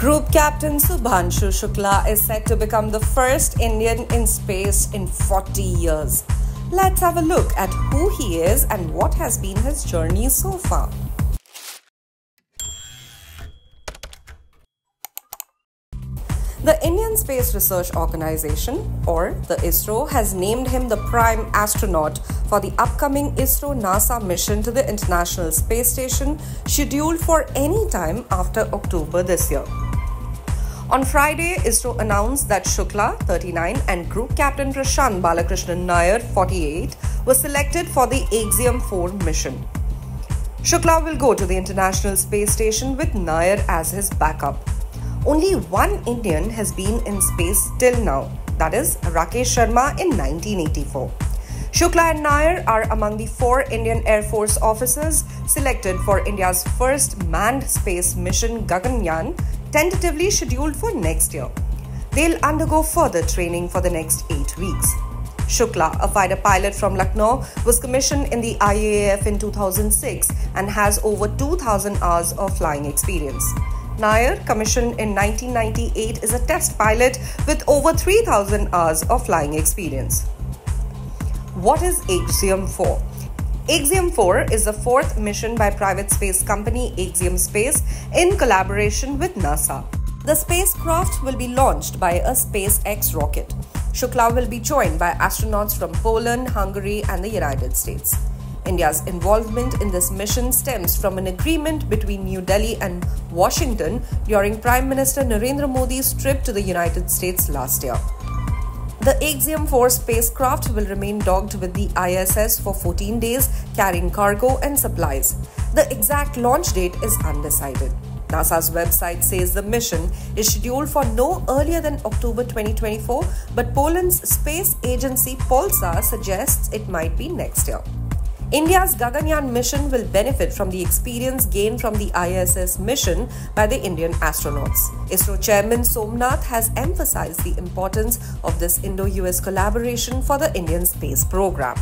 Group captain Subhanshu Shukla is said to become the first Indian in space in 40 years. Let's have a look at who he is and what has been his journey so far. The Indian Space Research Organization, or the ISRO, has named him the prime astronaut for the upcoming ISRO-NASA mission to the International Space Station, scheduled for any time after October this year. On Friday, ISRO announced that Shukla, 39, and Group Captain Prashant Balakrishnan Nair, 48, were selected for the Axiom Space mission. Shukla will go to the International Space Station with Nair as his backup. Only one Indian has been in space till now, that is Rakesh Sharma in 1984. Shukla and Nair are among the 4 Indian Air Force officers selected for India's first manned space mission Gaganyaan, tentatively scheduled for next year. They'll undergo further training for the next 8 weeks. Shukla, a fighter pilot from Lucknow, was commissioned in the IAAF in 2006 and has over 2,000 hours of flying experience. Nair, commissioned in 1998, is a test pilot with over 3,000 hours of flying experience. What is Axiom 4? Axiom 4 is the 4th mission by private space company Axiom Space in collaboration with NASA. The spacecraft will be launched by a SpaceX rocket. Shukla will be joined by astronauts from Poland, Hungary, and the United States. India's involvement in this mission stems from an agreement between New Delhi and Washington during Prime Minister Narendra Modi's trip to the United States last year. The Axiom-4 spacecraft will remain docked with the ISS for 14 days, carrying cargo and supplies. The exact launch date is undecided. NASA's website says the mission is scheduled for no earlier than October 2024, but Poland's space agency Polsa suggests it might be next year. India's Gaganyaan mission will benefit from the experience gained from the ISS mission by the Indian astronauts. ISRO Chairman Somnath has emphasized the importance of this Indo-US collaboration for the Indian space program.